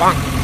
Bonk.